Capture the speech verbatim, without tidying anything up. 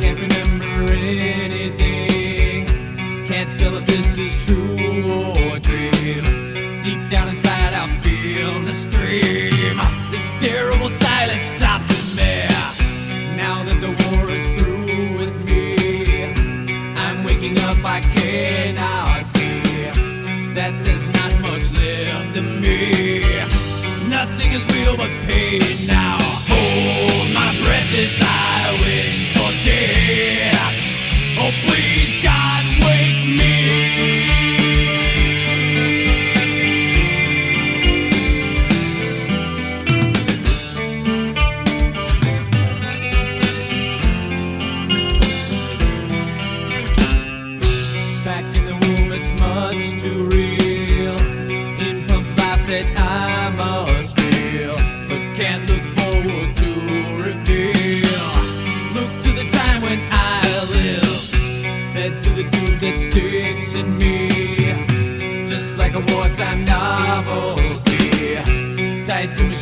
can't remember anything. Can't tell if this is true or a dream. Deep down inside I feel the scream. This terrible silence stops in there. Now that the war is through with me, I'm waking up, I cannot see that there's not much left in me. Nothing is real but pain now. Hold my breath as I wish for death. Oh please God, wake me. Back in the womb it's much too real. In pumps life that I must feel, but can't look forward to reveal. Look to the time when I live, fed to the tube that sticks in me. Just like a wartime novelty, tied to me.